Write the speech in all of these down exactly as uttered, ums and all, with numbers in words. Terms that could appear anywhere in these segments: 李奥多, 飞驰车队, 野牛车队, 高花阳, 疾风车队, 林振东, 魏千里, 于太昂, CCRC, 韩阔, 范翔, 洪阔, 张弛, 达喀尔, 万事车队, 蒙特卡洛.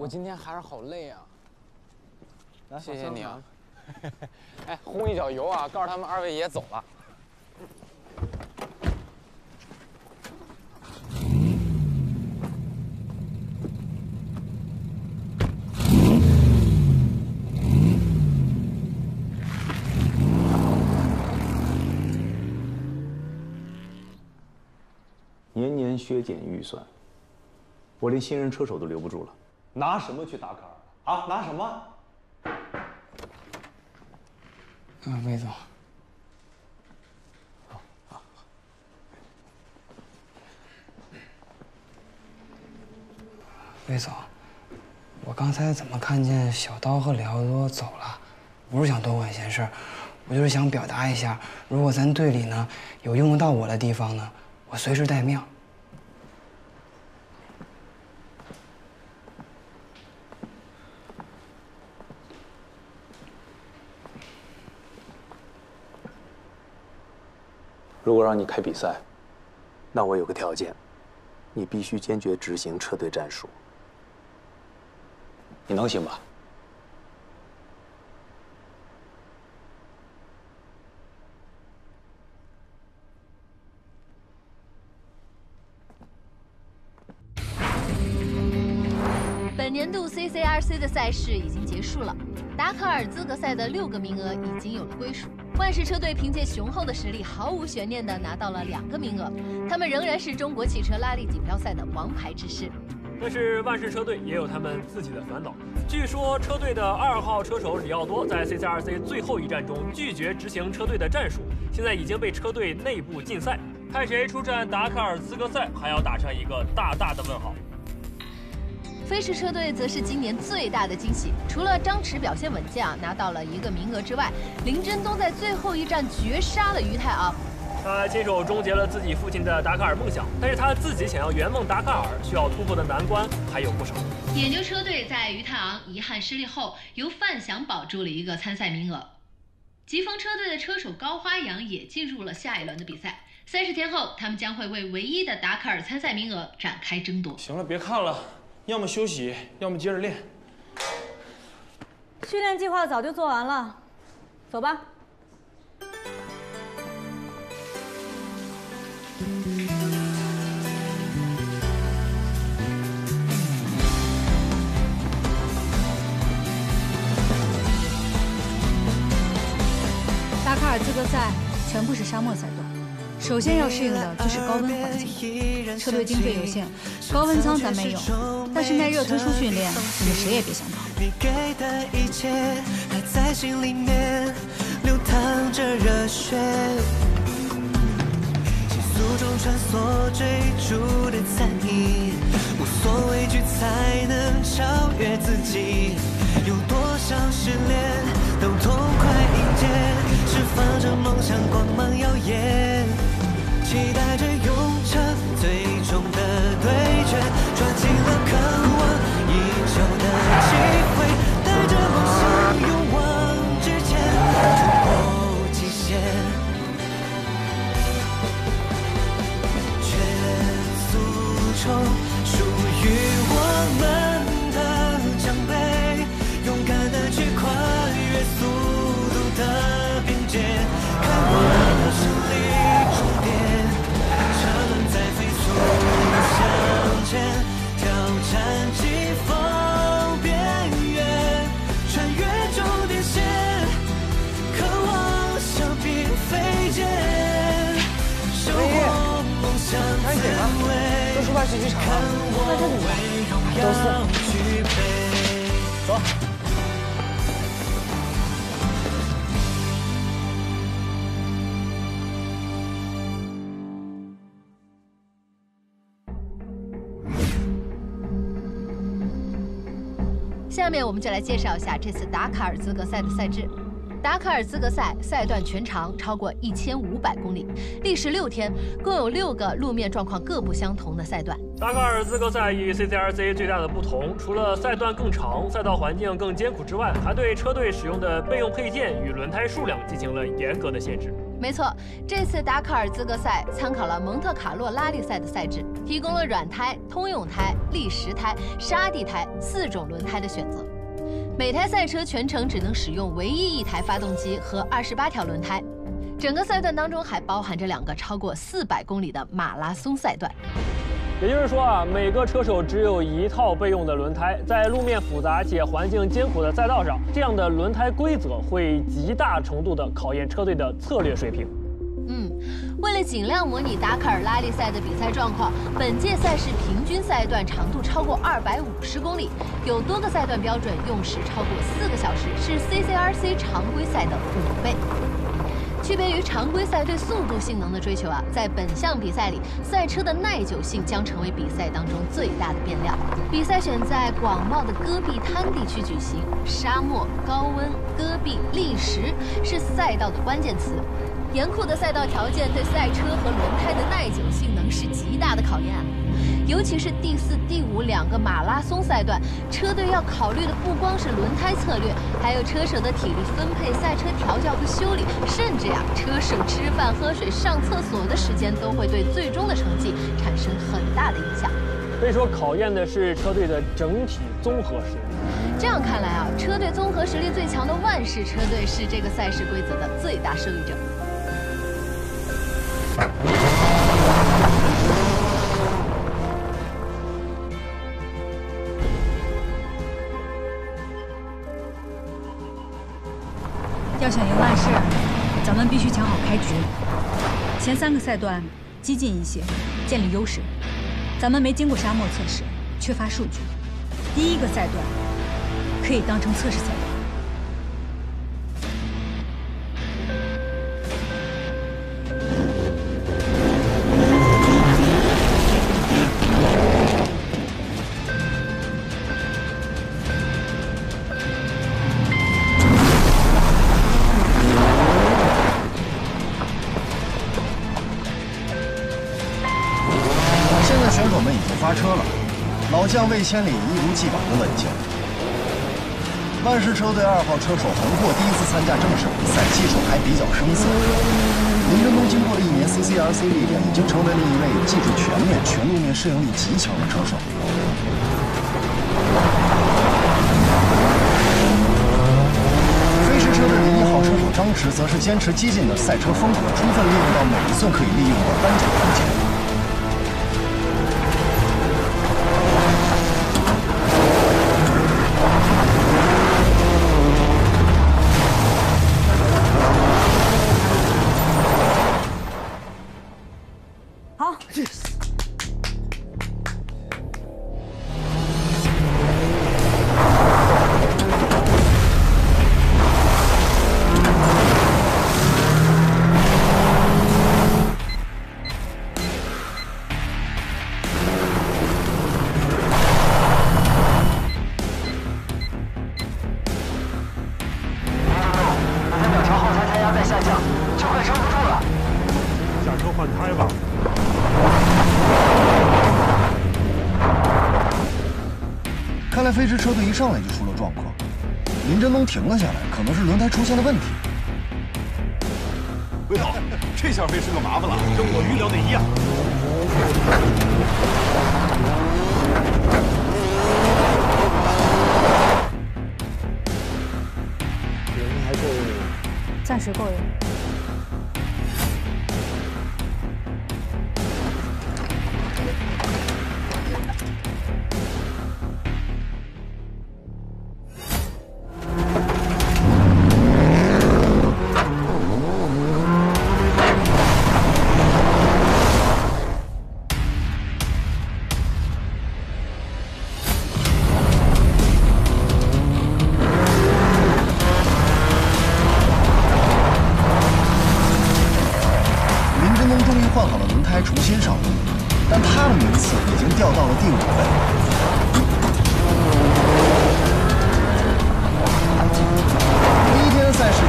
我今天还是好累啊。来，谢谢你啊。哎，轰一脚油啊！告诉他们二位爷走了。 年年削减预算，我连新人车手都留不住了，拿什么去打卡啊？拿什么？啊，魏总，好，好，好。魏总，我刚才怎么看见小刀和李奥多走了？不是想多管闲事，我就是想表达一下，如果咱队里呢有用得到我的地方呢，我随时待命。 如果让你开比赛，那我有个条件，你必须坚决执行撤队战术。你能行吧？本年度 C C R C 的赛事已经结束了，达喀尔资格赛的六个名额已经有了归属。 万事车队凭借雄厚的实力，毫无悬念地拿到了两个名额，他们仍然是中国汽车拉力锦标赛的王牌之师。但是万事车队也有他们自己的烦恼。据说车队的二号车手里奥多在 C C R C 最后一战中拒绝执行车队的战术，现在已经被车队内部禁赛。派谁出战达喀尔资格赛，还要打上一个大大的问号。 飞驰车队则是今年最大的惊喜，除了张弛表现稳健啊，拿到了一个名额之外，林振东在最后一战绝杀了于太昂。他亲手终结了自己父亲的达喀尔梦想，但是他自己想要圆梦达喀尔需要突破的难关还有不少。野牛车队在于太昂遗憾失利后，由范翔保住了一个参赛名额。疾风车队的车手高花阳也进入了下一轮的比赛，三十天后，他们将会为唯一的达喀尔参赛名额展开争夺。行了，别看了。 要么休息，要么接着练。训练计划早就做完了，走吧。达喀尔资格赛全部是沙漠赛段。 首先要适应的就是高温环境，车队经费有限，高温舱咱没有，但是耐热特殊训练，你们谁也别想跑。你给的一切还在心里面流淌着热血，急速中穿梭追逐的残影，无所畏惧才能超越自己。有多少失恋都痛快迎接，释放着梦想光芒耀眼。 期待着勇者最终的对决，抓紧了渴望已久的机会，带着梦想勇往直前，突破极限，全速冲属于我们的奖杯，勇敢的去跨越速度的边界，看我的胜利。 挑战疾风边缘，穿越终点线，渴望小兵飞溅，收获梦想滋味。都是外事机场了，那这怎么办？都是。走。下面我们就来介绍一下这次达喀尔资格赛的赛制。达喀尔资格赛赛段全长超过一千五百公里，历时六天，共有六个路面状况各不相同的赛段。达喀尔资格赛与 C C R C 最大的不同，除了赛段更长、赛道环境更艰苦之外，还对车队使用的备用配件与轮胎数量进行了严格的限制。 没错，这次达喀尔资格赛参考了蒙特卡洛拉力赛的赛制，提供了软胎、通用胎、砾石胎、沙地胎四种轮胎的选择。每台赛车全程只能使用唯一一台发动机和二十八条轮胎。整个赛段当中还包含着两个超过四百公里的马拉松赛段。也就是说啊，每个车手只有一套备用的轮胎，在路面复杂且环境艰苦的赛道上，这样的轮胎规则会极大程度地考验车队的策略水平。嗯，为了尽量模拟达喀尔拉力赛的比赛状况，本届赛事平均赛段长度超过二百五十公里，有多个赛段标准用时超过四个小时，是 C C R C 常规赛的五倍。 区别于常规赛对速度性能的追求啊，在本项比赛里，赛车的耐久性将成为比赛当中最大的变量。比赛选在广袤的戈壁滩地区举行，沙漠、高温、戈壁、砾石是赛道的关键词。严酷的赛道条件对赛车和轮胎的耐久性能是极大的考验啊。 尤其是第四、第五两个马拉松赛段，车队要考虑的不光是轮胎策略，还有车手的体力分配、赛车调教和修理，甚至呀，车手吃饭、喝水、上厕所的时间都会对最终的成绩产生很大的影响。可以说，考验的是车队的整体综合实力。这样看来啊，车队综合实力最强的万氏车队是这个赛事规则的最大受益者。 要想赢万事，咱们必须抢好开局。前三个赛段激进一些，建立优势。咱们没经过沙漠测试，缺乏数据。第一个赛段可以当成测试赛魏千里一如既往的稳健。万氏车队二号车手韩阔第一次参加正式比赛，技术还比较生涩。林振东经过了一年 C C R C 历练，已经成为了一位技术全面、全路面适应力极强的车手。飞驰车队的一号车手张弛则是坚持激进的赛车风格，充分利用到每一寸可以利用的单脚空间。 飞驰车队一上来就出了状况，林振东停了下来，可能是轮胎出现了问题。魏导，这下飞驰可麻烦了，跟我预料的一样。人还够用，暂时够用。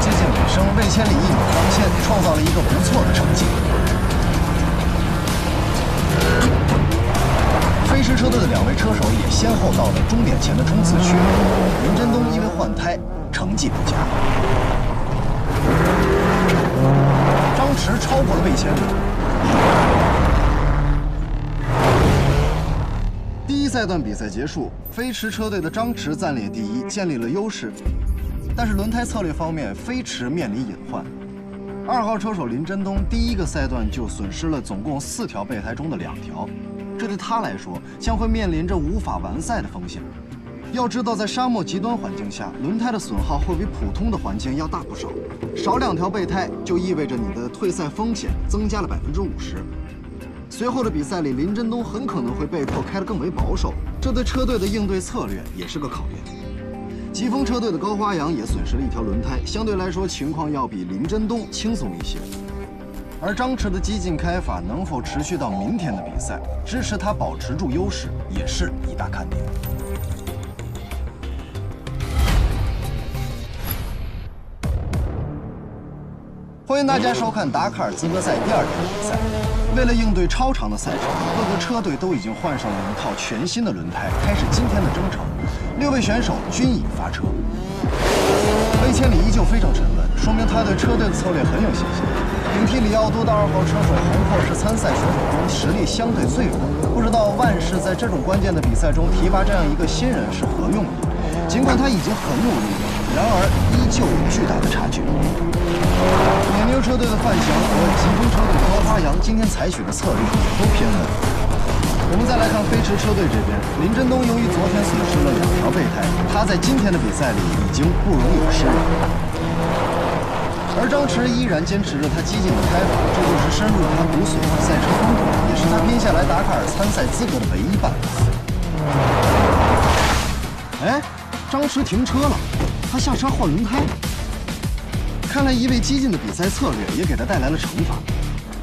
接近千里一马当先，创造了一个不错的成绩。飞驰车队的两位车手也先后到了终点前的冲刺区。任振东因为换胎，成绩不佳。张弛超过了魏千里。 第一赛段比赛结束，飞驰车队的张弛暂列第一，建立了优势。但是轮胎策略方面，飞驰面临隐患。二号车手林振东第一个赛段就损失了总共四条备胎中的两条，这对他来说将会面临着无法完赛的风险。要知道，在沙漠极端环境下，轮胎的损耗会比普通的环境要大不少，少两条备胎就意味着你的退赛风险增加了百分之五十。 随后的比赛里，林振东很可能会被迫开得更为保守，这对车队的应对策略也是个考验。疾风车队的高花阳也损失了一条轮胎，相对来说情况要比林振东轻松一些。而张弛的激进开法能否持续到明天的比赛，支持他保持住优势也是一大看点。欢迎大家收看达喀尔资格赛第二天比赛。 为了应对超长的赛程，各个车队都已经换上了一套全新的轮胎，开始今天的征程。六位选手均已发车。魏千里依旧非常沉稳，说明他对车队的策略很有信心。顶替里奥多的二号车手洪阔是参赛选手中实力相对最弱，不知道万事在这种关键的比赛中提拔这样一个新人是何用的。尽管他已经很努力了，然而依旧有巨大的差距。 野牛车队的范翔和疾风车队的高花阳今天采取的策略也都偏稳。我们再来看飞驰车队这边，林振东由于昨天损失了两条备胎，他在今天的比赛里已经不容有失了。而张弛依然坚持着他激进的开法，这就是深入他骨髓的赛车风格，也是他拼下来达喀尔参赛资格的唯一办法。哎，张弛停车了，他下车换轮胎。 看来一位激进的比赛策略也给他带来了惩罚。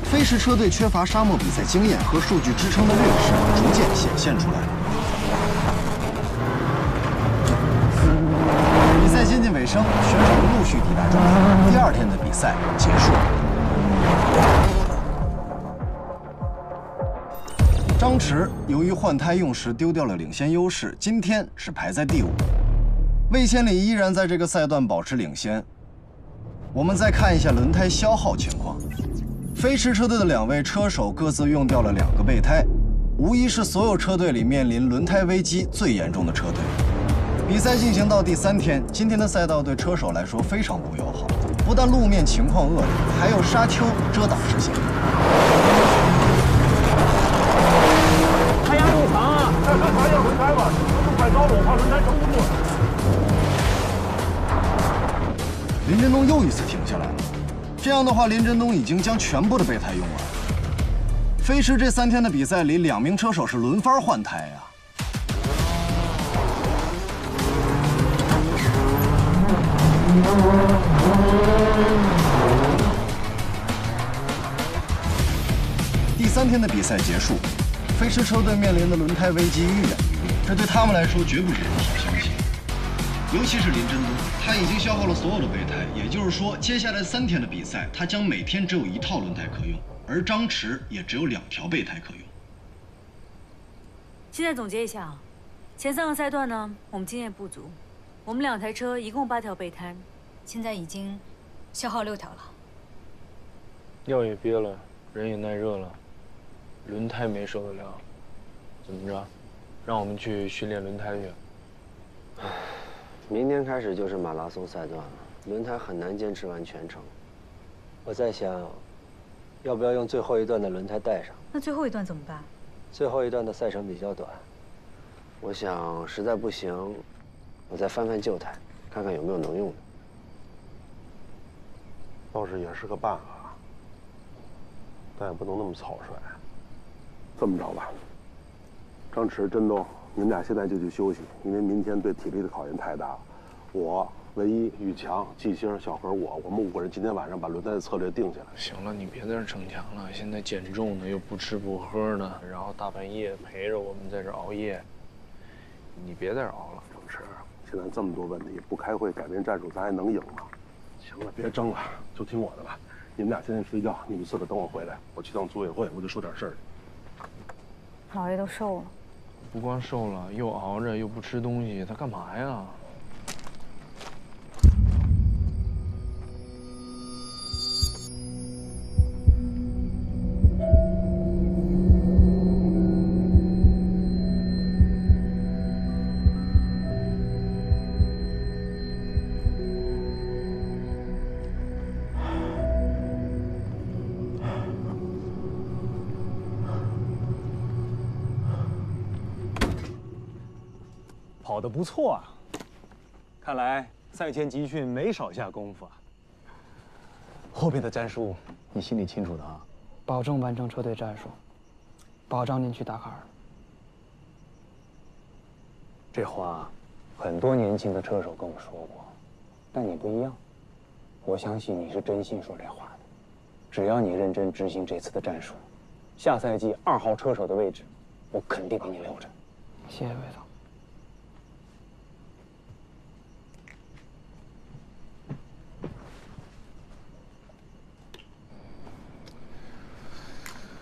飞驰车队缺乏沙漠比赛经验和数据支撑的劣势逐渐显现出来。比赛接近尾声，选手们陆续抵达终点，第二天的比赛结束。张弛由于换胎用时丢掉了领先优势，今天是排在第五。魏千里依然在这个赛段保持领先。 我们再看一下轮胎消耗情况。飞驰车队的两位车手各自用掉了两个备胎，无疑是所有车队里面临轮胎危机最严重的车队。比赛进行到第三天，今天的赛道对车手来说非常不友好，不但路面情况恶劣，还有沙丘遮挡视线。胎压异常啊！再看查一下轮胎吧，速度太高了，我怕轮胎撑不住。 林振东又一次停下来了，这样的话，林振东已经将全部的备胎用完。飞驰这三天的比赛里，两名车手是轮番换胎呀、啊。第三天的比赛结束，飞驰车队面临的轮胎危机愈演愈烈，这对他们来说绝不是好消息。 尤其是林振东，他已经消耗了所有的备胎，也就是说，接下来三天的比赛，他将每天只有一套轮胎可用，而张弛也只有两条备胎可用。现在总结一下啊，前三个赛段呢，我们经验不足，我们两台车一共八条备胎，现在已经消耗六条了。药也憋了，人也耐热了，轮胎没受得了，怎么着？让我们去训练轮胎去。唉。 明天开始就是马拉松赛段了，轮胎很难坚持完全程。我在想，要不要用最后一段的轮胎带上？那最后一段怎么办？最后一段的赛程比较短，我想实在不行，我再翻翻旧胎，看看有没有能用的。倒是也是个办法，但也不能那么草率。这么着吧，张弛、振东。 你们俩现在就去休息，因为明天对体力的考验太大了。我、唯一、玉强、季星、小何，我，我们五个人今天晚上把轮胎的策略定下来。行了，你别在这逞强了。现在减重呢，又不吃不喝呢，然后大半夜陪着我们在这熬夜，你别在这熬了，张弛。现在这么多问题，不开会改变战术，咱还能赢吗？行了，别争了，就听我的吧。你们俩先去睡觉，你们四个等我回来，我去趟组委会，我就说点事儿。老爷都瘦了，不光瘦了，又熬着，又不吃东西，他干嘛呀？ 跑得不错啊，看来赛前集训没少下功夫啊。后面的战术你心里清楚的啊，保证完成车队战术，保障您去达喀尔。这话很多年轻的车手跟我说过，但你不一样，我相信你是真心说这话的。只要你认真执行这次的战术，下赛季二号车手的位置，我肯定给你留着。谢谢魏总。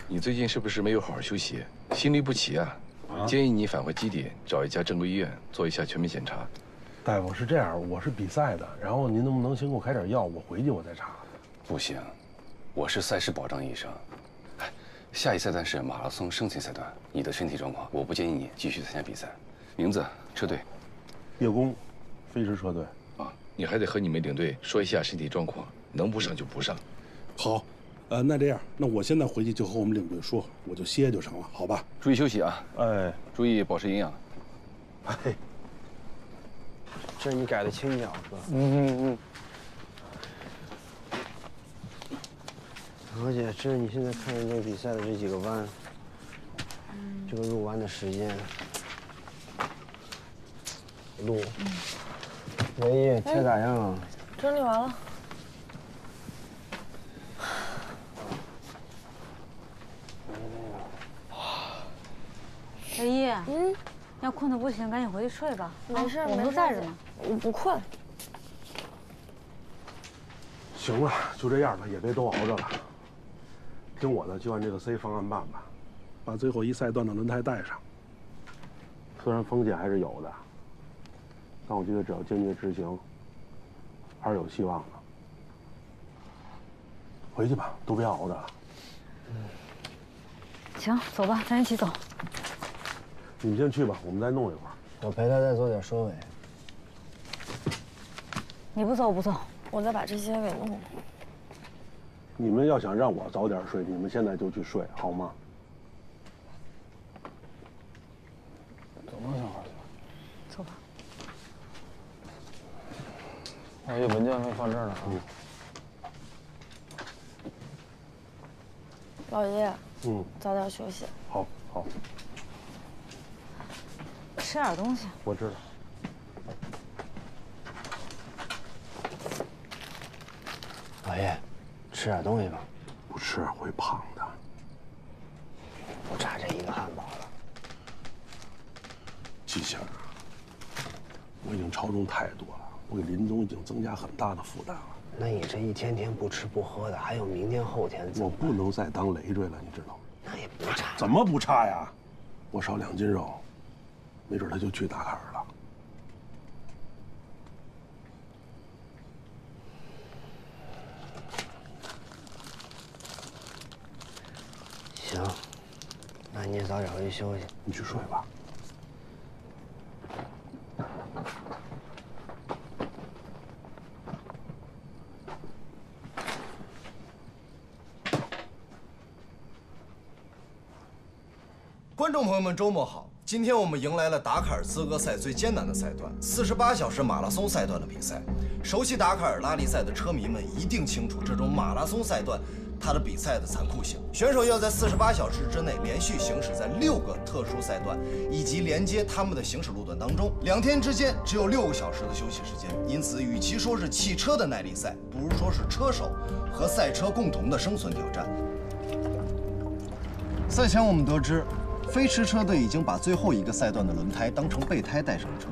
你最近是不是没有好好休息，心律不齐啊？啊建议你返回基地，找一家正规医院做一下全面检查。大夫是这样，我是比赛的，然后您能不能先给我开点药，我回去我再查。不行，我是赛事保障医生。哎，下一赛段是马拉松申请赛段，你的身体状况，我不建议你继续参加比赛。名字、车队，叶工，飞驰车队啊。你还得和你们领队说一下身体状况，能不上就不上。好。 呃，那这样，那我现在回去就和我们领队说，我就歇就成了，好吧？注意休息啊！哎，注意保持营养。哎，这你改的轻巧哥。嗯嗯嗯。何姐，这是你现在看人家比赛的这几个弯，嗯、这个入弯的时间、路、嗯、唯一车咋样啊？整理完了。 唯一，嗯，要困得不行，赶紧回去睡吧。没事，我们都在这呢。我不困。行了，就这样吧，也别都熬着了。听我的，就按这个 C 方案办吧，把最后一赛段的轮胎带上。虽然风险还是有的，但我觉得只要坚决执行，还是有希望的。回去吧，都别熬着了。嗯。行，走吧，咱一起走。 你们先去吧，我们再弄一会儿。我陪他再做点收尾。你不走不走，我再把这些给弄了。你们要想让我早点睡，你们现在就去睡，好吗？走吧，小孩子。走吧。我有文件没放这儿呢啊。嗯、老爷。嗯。早点休息。好，好。 吃点东西，我知道。老爷，吃点东西吧，不吃会胖的。我差这一个汉堡了。季星啊，我已经超重太多了，我给林总已经增加很大的负担了。那你这一天天不吃不喝的，还有明天后天，我不能再当累赘了，你知道吗？那也不差。怎么不差呀？我少两斤肉。 没准他就去达喀尔了。行，那你也早点回去休息。你去睡吧。观众朋友们，周末好。 今天我们迎来了达喀尔资格赛最艰难的赛段——四十八小时马拉松赛段的比赛。熟悉达喀尔拉力赛的车迷们一定清楚，这种马拉松赛段它的比赛的残酷性。选手要在四十八小时之内连续行驶在六个特殊赛段以及连接他们的行驶路段当中，两天之间只有六个小时的休息时间。因此，与其说是汽车的耐力赛，不如说是车手和赛车共同的生存挑战。赛前我们得知。 飞驰车队已经把最后一个赛段的轮胎当成备胎带上车，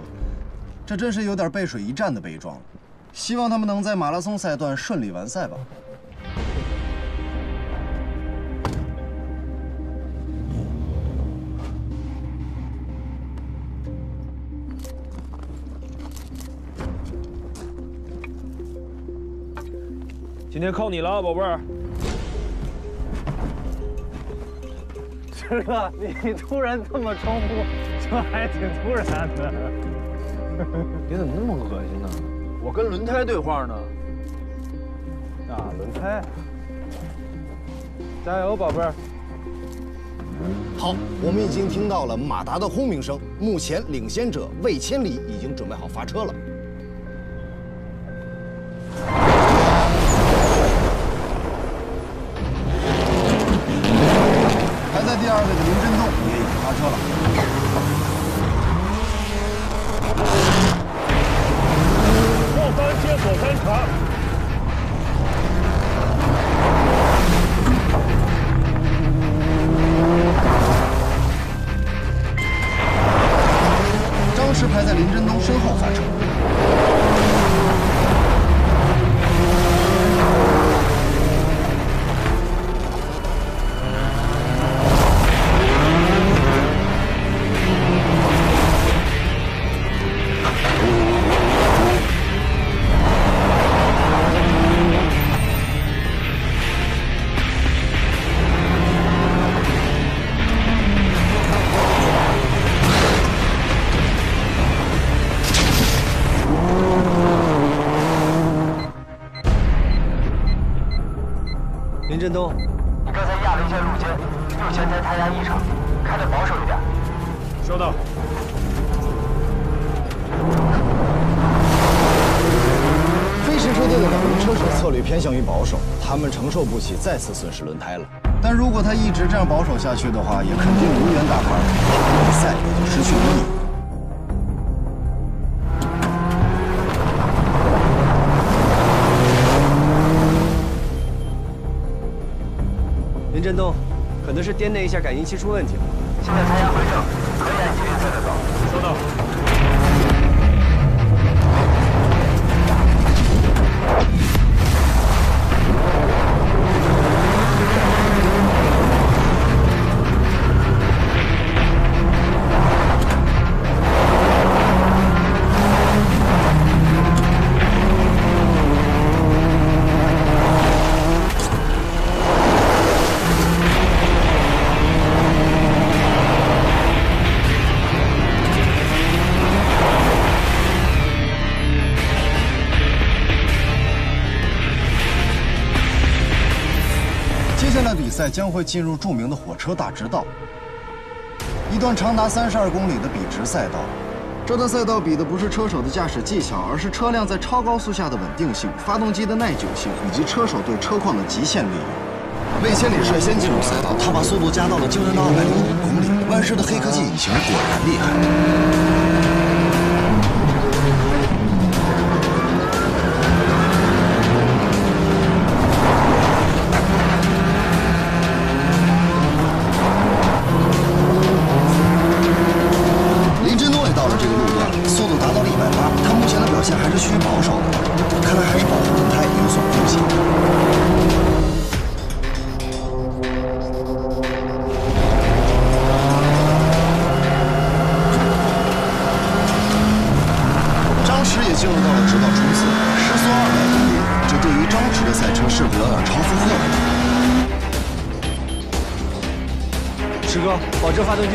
这真是有点背水一战的悲壮了。希望他们能在马拉松赛段顺利完赛吧。今天靠你了，宝贝儿。 师哥，你突然这么称呼，这还挺突然的。你怎么那么恶心呢？我跟轮胎对话呢。啊，轮胎，加油，宝贝儿。好，我们已经听到了马达的轰鸣声，目前领先者魏千里已经准备好发车了。 振东，你刚才压了一下入肩，右前胎胎压异常，开的保守一点。收到。飞驰车队的两名车手策略偏向于保守，他们承受不起再次损失轮胎了。但如果他一直这样保守下去的话，也肯定无缘大牌，比赛也就失去意义。 振东，可能是颠内一下感应器出问题了。现在胎压回正，可以按继续赛道走。收到。赛将会进入著名的火车大直道，一段长达三十二公里的笔直赛道。这段赛道比的不是车手的驾驶技巧，而是车辆在超高速下的稳定性、发动机的耐久性以及车手对车况的极限利用。魏千里率先进入赛道，他把速度加到了惊人的二百零五公里。万世的黑科技引擎果然厉害。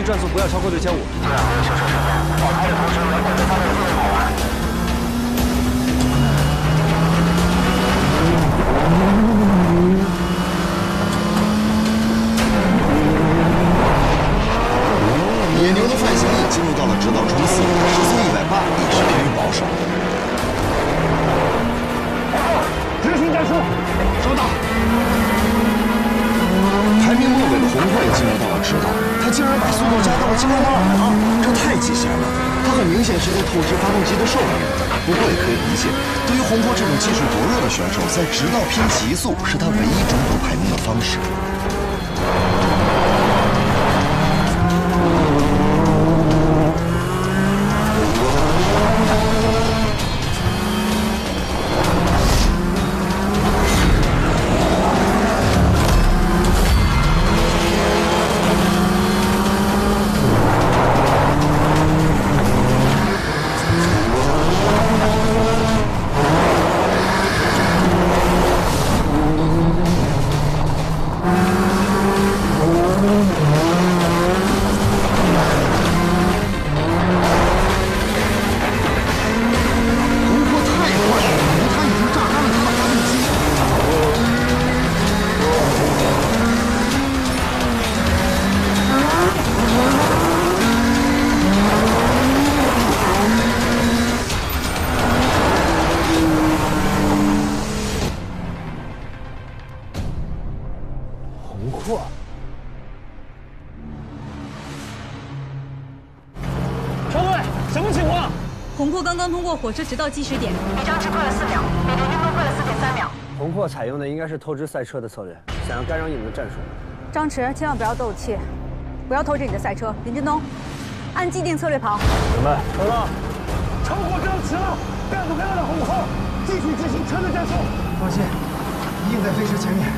转速不要超过六千五。对啊，修车设备，保胎的同时轮胎的发动机也跑完。野牛的范行也进入到了直道冲刺，时速一百八，也是偏于保守。执行战术，收到。 排名末尾的红会进入到了直道，他竟然把速度加到了惊人的二百二，这太极限了！他很明显是在透支发动机的寿命，不过也可以理解，对于红会这种技术薄弱的选手，在直道拼极速是他唯一争夺排名的方式。破。船队，什么情况？红阔刚刚通过火车直到计时点，比张弛快了四秒，比刘军东快了四点三秒。红阔采用的应该是透支赛车的策略，想要干扰你们的战术。张弛，千万不要斗气，不要透支你的赛车。林振东，按既定策略跑。明白。成了，超过张弛了，干不干了？红阔，继续执行车队战术。放心，一定在飞驰前面。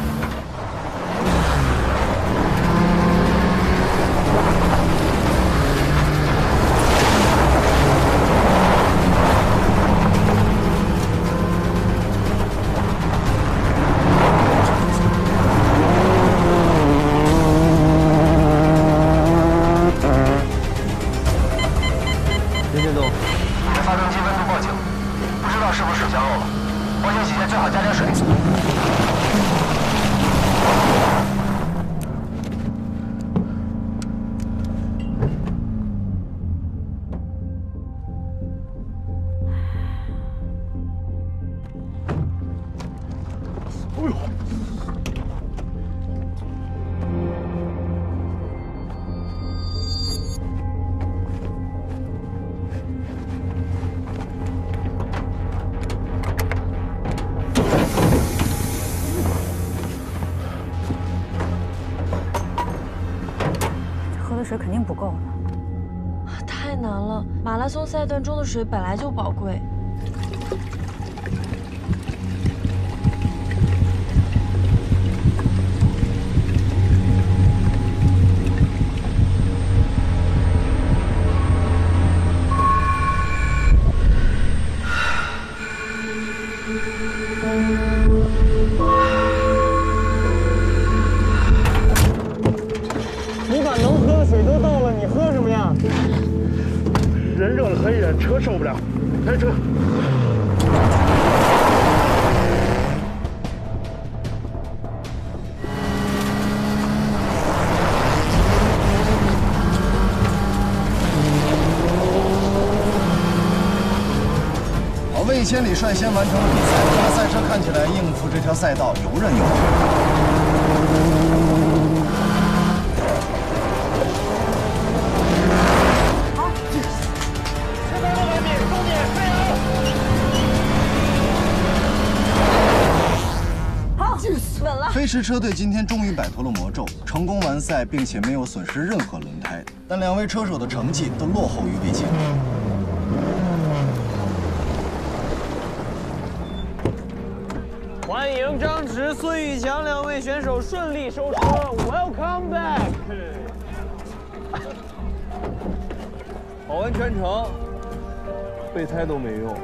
水肯定不够呢，太难了。马拉松赛段中的水本来就宝贵。一千里率先完成了比赛，这个赛车看起来应付这条赛道游刃有余。好，前方六百米，终点，加油！好，稳了。飞驰车队今天终于摆脱了魔咒，成功完赛，并且没有损失任何轮胎，但两位车手的成绩都落后于魏晋。 欢迎张弛、孙玉强两位选手顺利收车 ，Welcome back。跑完全程，备胎都没用，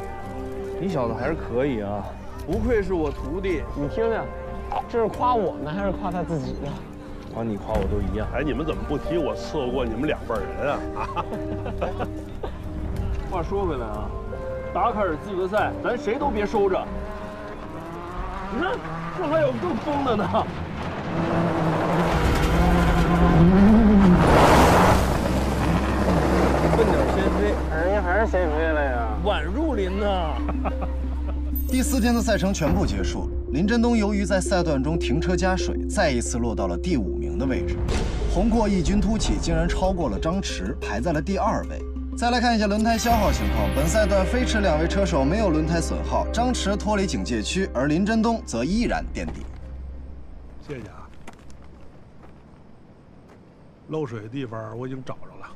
你小子还是可以啊，不愧是我徒弟。你听听，这是夸我呢还是夸他自己呢？夸你夸我都一样。哎，你们怎么不提我伺候过你们两辈人啊？话说回来啊，达喀尔资格赛咱谁都别收着。 你看，这还有更疯的呢！笨鸟先飞，哎呀，还是先飞了呀！晚入林呐。第四天的赛程全部结束，林振东由于在赛段中停车加水，再一次落到了第五名的位置。红阔异军突起，竟然超过了张弛，排在了第二位。 再来看一下轮胎消耗情况。本赛段飞驰两位车手没有轮胎损耗，张弛脱离警戒区，而林振东则依然垫底。谢谢啊。漏水的地方我已经找着了，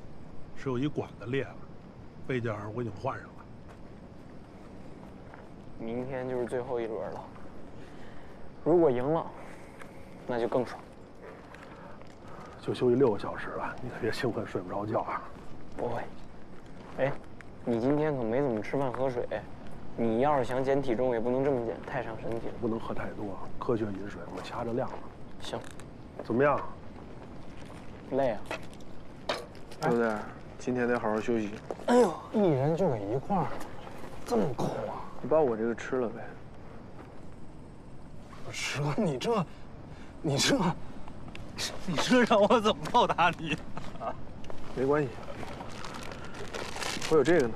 是有一管子裂了，备件我已经换上了。明天就是最后一轮了，如果赢了，那就更爽。就休息六个小时了，你可别兴奋睡不着觉啊。不会。 哎，你今天可没怎么吃饭喝水，你要是想减体重也不能这么减，太伤身体了。不能喝太多，科学饮水，我掐着量了。行，怎么样？累啊，刘队，今天得好好休息。哎呦，一人就给一块儿，这么抠啊！你把我这个吃了呗。我吃了，你这，你这，你这让我怎么报答你？啊，没关系。 我有这个呢，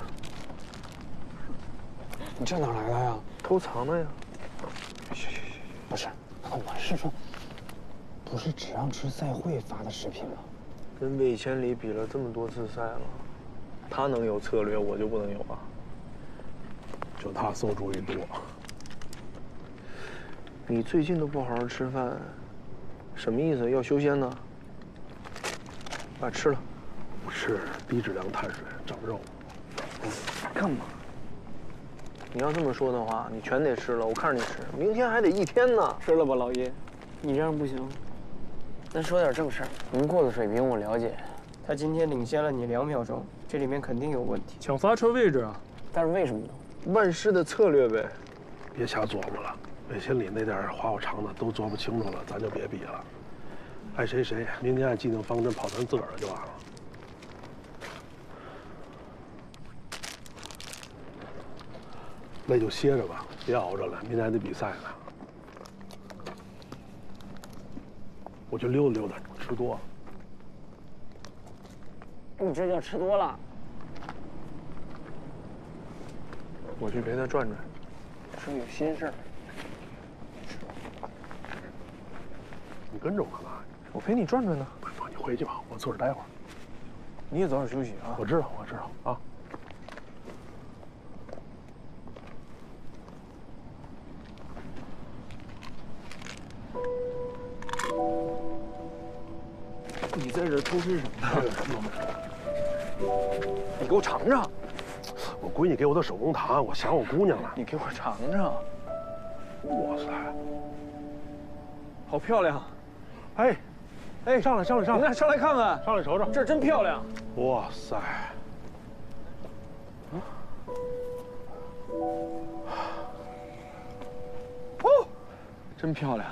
你这哪来的呀？偷藏的呀。行行行，不是，我是说，不是只让吃赛会发的视频吗？跟魏千里比了这么多次赛了，他能有策略，我就不能有啊？就他馊主意多。你最近都不好好吃饭，什么意思？要修仙呢？把吃了。不吃，低质量碳水，长肉。干嘛？ 你要这么说的话，你全得吃了。我看着你吃，明天还得一天呢。吃了吧，老爷，你这样不行。咱说点正事儿。您过的水平我了解，他今天领先了你两秒钟，这里面肯定有问题。抢刹车位置啊！但是为什么呢？万事的策略呗。别瞎琢磨了，魏千里那点花花肠子都琢磨清楚了，咱就别比了。爱谁谁，明天按既定方针跑咱自个儿的就完了。 那就歇着吧，别熬着了，明天还得比赛呢。我去溜达溜达，吃多。你这叫吃多了。我去陪他转转。是不是有心事儿？你跟着我干嘛呀？我陪你转转呢。不是，你回去吧，我坐这待会儿。你也早点休息啊。我知道，我知道啊。 你在这偷吃什么呢？你给我尝尝！我闺女给我的手工糖，我想我姑娘了。你给我尝尝！哇塞，好漂亮！哎，哎，上来，上来，上来，上来看看，上来瞅瞅，这真漂亮！哇塞！啊！哦，真漂亮！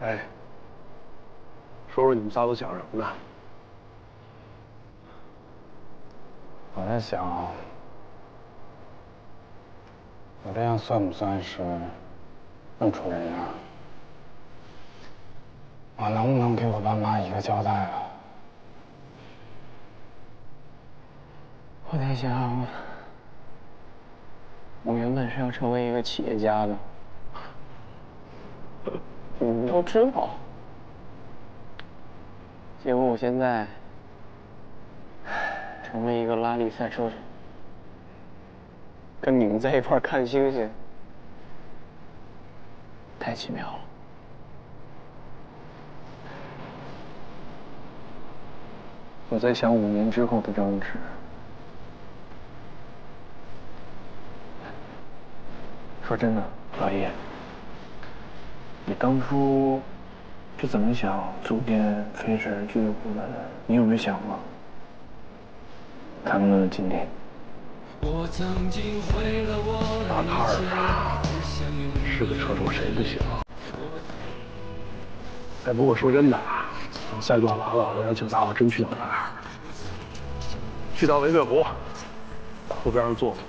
哎，说说你们仨都想什么呢？我在想，我这样算不算是认出人呀？我能不能给我爸妈一个交代啊？我在想，我原本是要成为一个企业家的。 你们都知道，结果我现在成为一个拉力赛车手，跟你们在一块看星星，太奇妙了。我在想五年之后的张弛，说真的，老叶。 你当初是怎么想组建飞驰俱乐部的？你有没有想过他们的今天？我曾经毁了我大卡尔啊，是个车手，谁不行？哎，不过说真的，赛段完了，我想请大伙真去趟那儿，去趟维克湖，湖边上坐坐，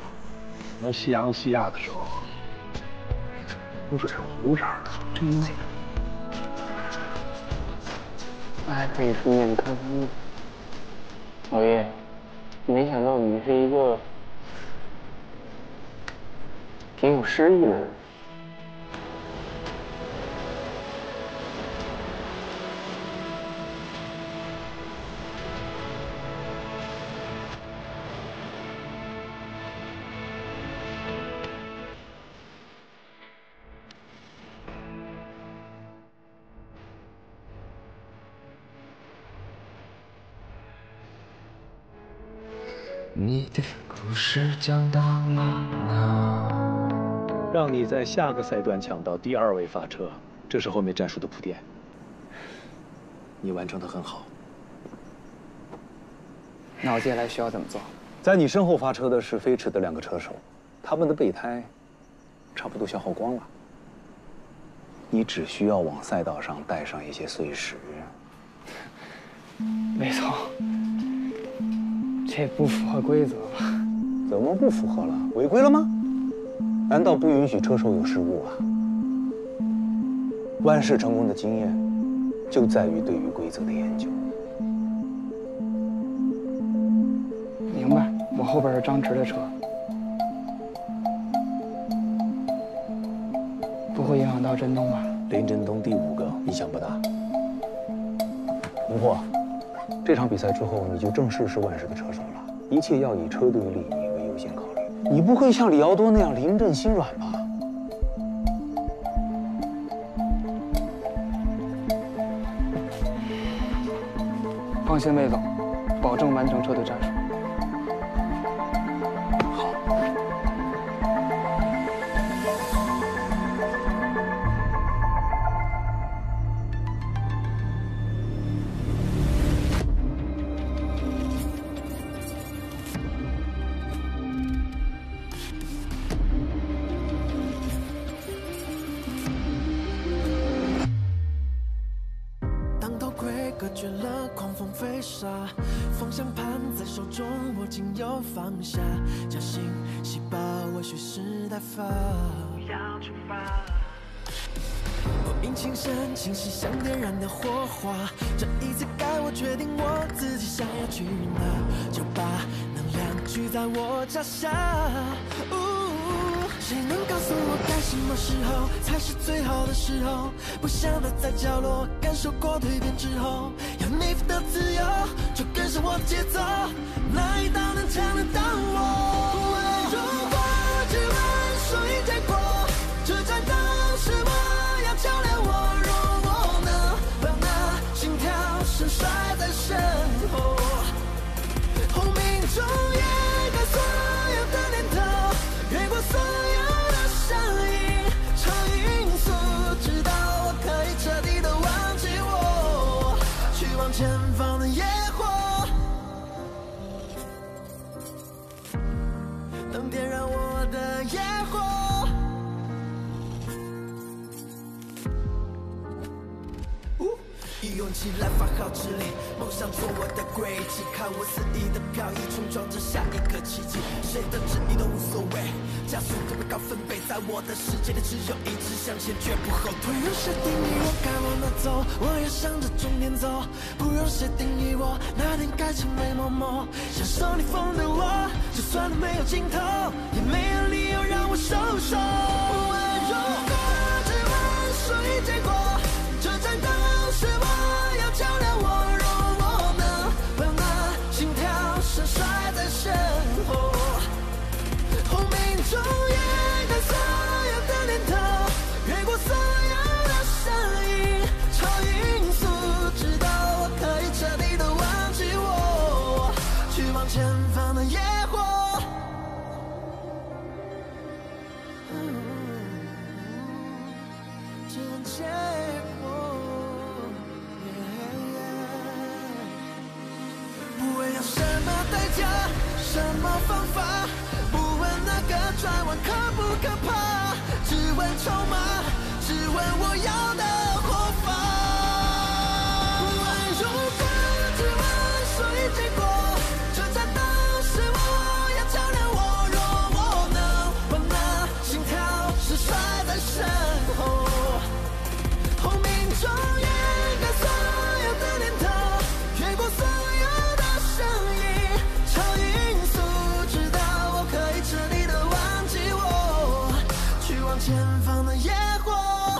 能夕阳西下的时候，湖水是湖色的。 嗯，那还可以顺便看看。老叶，没想到你是一个挺有诗意的人。你的故事讲到哪哪？让你在下个赛段抢到第二位发车，这是后面战术的铺垫。你完成的很好。那我接下来需要怎么做？在你身后发车的是飞驰的两个车手，他们的备胎差不多消耗光了。你只需要往赛道上带上一些碎石。没错。 这不符合规则吧？怎么不符合了？违规了吗？难道不允许车手有失误啊？万事成功的经验，就在于对于规则的研究。明白，我后边是张直的车，不会影响到振东吧？林振东第五个，影响不大。不过，这场比赛之后，你就正式是万事的车手了。 一切要以车队利益为优先考虑。你不会像李敖多那样临阵心软吧？放心，魏总，保证完成车队战术。好。心是像点燃的火花，这一次该我决定我自己想要去哪，就把能量聚在我脚下。谁能告诉我该什么时候才是最好的时候？不想待在角落，感受过蜕变之后，有你的自由，就跟上我的节奏，哪一道能强得到我？如果只问输赢结果，这战斗是我要较量我。 摔在身后，轰鸣中掩盖所有的念头，越过所有的声音，超音速，直到我可以彻底的忘记我，去往前方的野火。能点燃我的野火。 以勇气来发号施令，梦想做我的轨迹，看我肆意的飘逸，冲撞着下一个奇迹。谁的质疑都无所谓，加速度的高分贝，在我的世界里只有一直向前，绝不后退。不用谁定义我该往哪走，我要向着终点走。不用谁定义我哪天该成为某某，享受逆风的我，就算它没有尽头，也没有理由让我受伤。如果只问输赢结果，这战斗。 是我要较量我，若我能把那心跳声甩在身后，轰鸣中掩盖所有的念头，越过所有的声音，超音速，直到我可以彻底的忘记我，去往前方的野火。 什么方法？不问那个转弯可不可怕，只问筹码，只问我要的活法。不问如何，只问输赢结果。这战斗是我要较量我，若我能把那心跳声甩在身后，轰鸣中。 前方的野火。